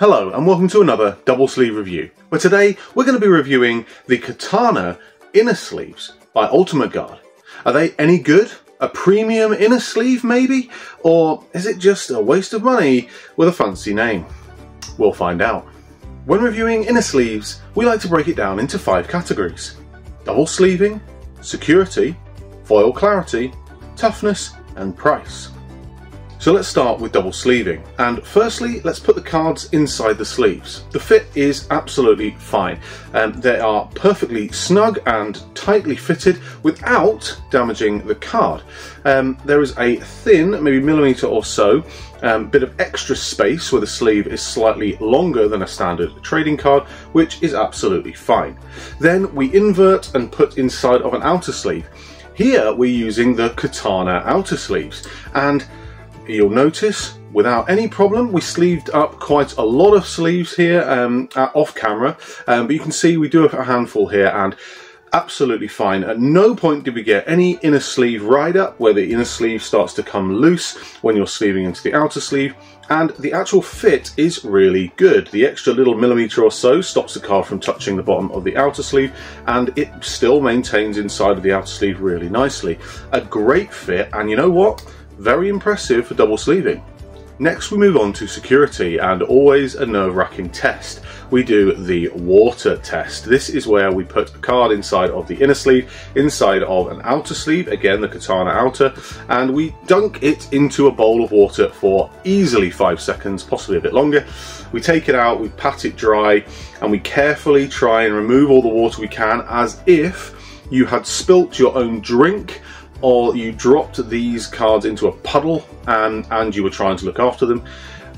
Hello and welcome to another double sleeve review, where today we're going to be reviewing the Katana inner sleeves by Ultimate Guard. Are they any good? A premium inner sleeve maybe? Or is it just a waste of money with a fancy name? We'll find out. When reviewing inner sleeves, we like to break it down into 5 categories: double sleeving, security, foil clarity, toughness and price. So let's start with double sleeving, and firstly let's put the cards inside the sleeves. The fit is absolutely fine, they are perfectly snug and tightly fitted without damaging the card. There is a thin, maybe millimetre or so, bit of extra space where the sleeve is slightly longer than a standard trading card, which is absolutely fine. Then we invert and put inside of an outer sleeve. Here we're using the Katana outer sleeves, and you'll notice without any problem we sleeved up quite a lot of sleeves here off camera, but you can see we do have a handful here and absolutely fine. At no point did we get any inner sleeve ride up where the inner sleeve starts to come loose when you're sleeving into the outer sleeve, and the actual fit is really good. The extra little millimetre or so stops the card from touching the bottom of the outer sleeve, and it still maintains inside of the outer sleeve really nicely. A great fit, and you know what? Very impressive for double sleeving. Next we move on to security, and always a nerve-wracking test. We do the water test. This is where we put a card inside of the inner sleeve, inside of an outer sleeve, again the Katana outer, and we dunk it into a bowl of water for easily 5 seconds, possibly a bit longer. We take it out, we pat it dry, and we carefully try and remove all the water we can, as if you had spilt your own drink or you dropped these cards into a puddle and you were trying to look after them.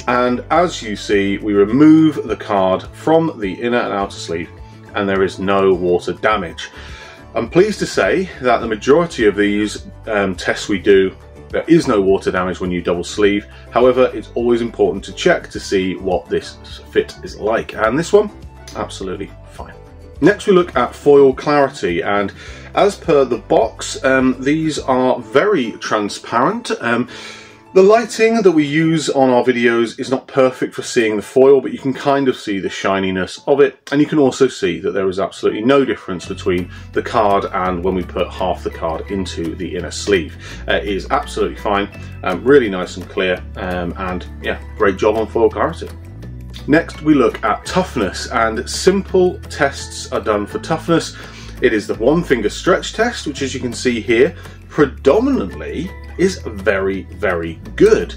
And as you see, we remove the card from the inner and outer sleeve and there is no water damage. I'm pleased to say that the majority of these tests we do, there is no water damage when you double sleeve. However, it's always important to check to see what this fit is like, and this one, absolutely fine. Next we look at foil clarity, and as per the box, these are very transparent. The lighting that we use on our videos is not perfect for seeing the foil, but you can kind of see the shininess of it, and you can also see that there is absolutely no difference between the card and when we put half the card into the inner sleeve. It is absolutely fine, really nice and clear, and yeah, great job on foil clarity. Next we look at toughness, and simple tests are done for toughness. It is the one finger stretch test, which, as you can see here, predominantly is very, very good.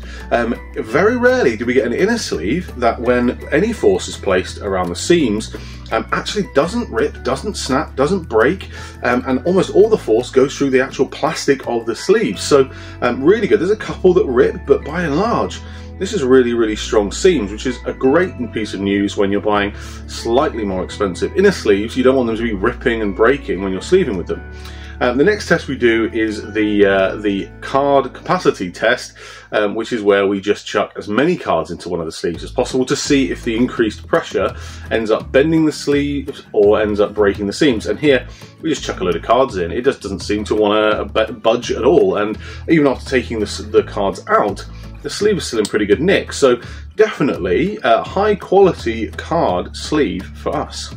Very rarely do we get an inner sleeve that, when any force is placed around the seams, actually doesn't rip, doesn't snap, doesn't break, and almost all the force goes through the actual plastic of the sleeve. So really good. There's a couple that rip, but by and large, this is really, really strong seams, which is a great piece of news when you're buying slightly more expensive inner sleeves. You don't want them to be ripping and breaking when you're sleeving with them. The next test we do is the card capacity test, which is where we just chuck as many cards into one of the sleeves as possible to see if the increased pressure ends up bending the sleeves or ends up breaking the seams. And here we just chuck a load of cards in. It just doesn't seem to want to budge at all, and even after taking the cards out, the sleeve is still in pretty good nick. So definitely a high quality card sleeve for us.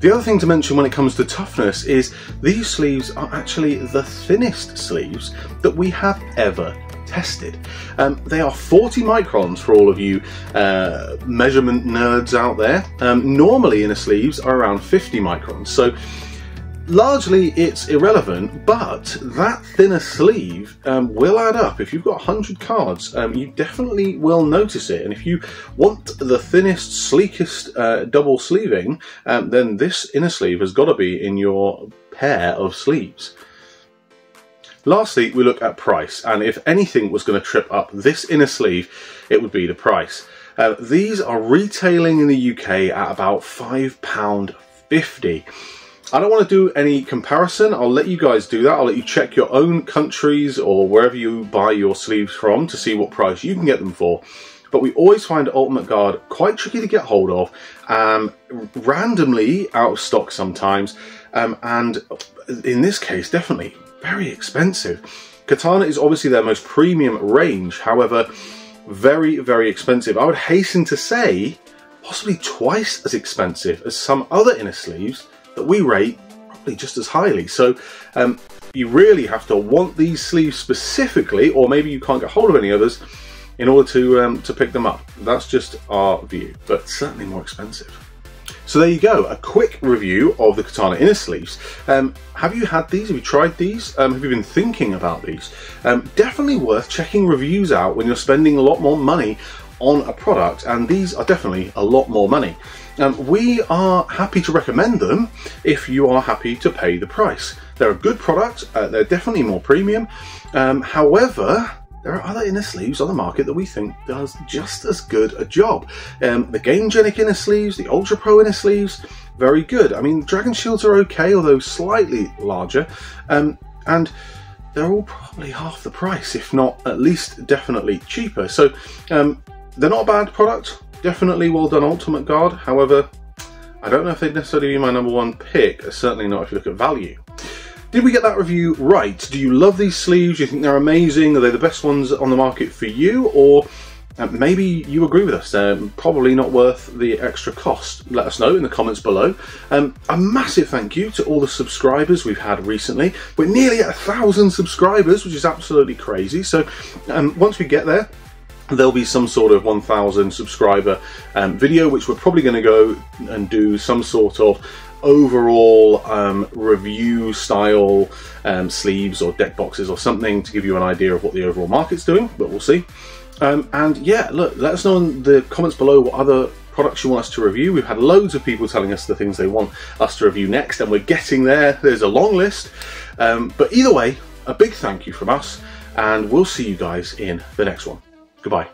The other thing to mention when it comes to toughness is these sleeves are actually the thinnest sleeves that we have ever tested. They are 40 microns for all of you measurement nerds out there. Normally inner sleeves are around 50 microns, so largely it's irrelevant, but that thinner sleeve will add up. If you've got 100 cards, you definitely will notice it, and if you want the thinnest, sleekest double sleeving, then this inner sleeve has got to be in your pair of sleeves. Lastly, we look at price, and if anything was going to trip up this inner sleeve, it would be the price. These are retailing in the UK at about £5.50. I don't want to do any comparison. I'll let you guys do that. I'll let you check your own countries or wherever you buy your sleeves from to see what price you can get them for. But we always find Ultimate Guard quite tricky to get hold of, randomly out of stock sometimes, and in this case definitely very expensive. Katana is obviously their most premium range, however very, very expensive. I would hasten to say possibly twice as expensive as some other inner sleeves that we rate probably just as highly. So you really have to want these sleeves specifically, or maybe you can't get hold of any others in order to pick them up. That's just our view, but certainly more expensive. So there you go, a quick review of the Katana inner sleeves. Have you had these? Have you tried these? Have you been thinking about these? Definitely worth checking reviews out when you're spending a lot more money on a product, and these are definitely a lot more money. We are happy to recommend them if you are happy to pay the price. They're a good product, they're definitely more premium. However, there are other inner sleeves on the market that we think does just as good a job. The Gamegenic inner sleeves, the Ultra Pro inner sleeves, very good. I mean, Dragon Shields are okay, although slightly larger, and they're all probably half the price, if not at least definitely cheaper. So they're not a bad product, definitely well done Ultimate Guard. However, I don't know if they'd necessarily be my number one pick, certainly not if you look at value. Did we get that review right? Do you love these sleeves? Do you think they're amazing? Are they the best ones on the market for you? Or maybe you agree with us. They're probably not worth the extra cost. Let us know in the comments below. A massive thank you to all the subscribers we've had recently. We're nearly at 1,000 subscribers, which is absolutely crazy. So once we get there, there'll be some sort of 1,000 subscriber video, which we're probably going to go and do some sort of overall review style sleeves or deck boxes or something to give you an idea of what the overall market's doing, but we'll see. And yeah, look, let us know in the comments below what other products you want us to review. We've had loads of people telling us the things they want us to review next, and we're getting there. There's a long list, but either way, a big thank you from us, and we'll see you guys in the next one. Goodbye.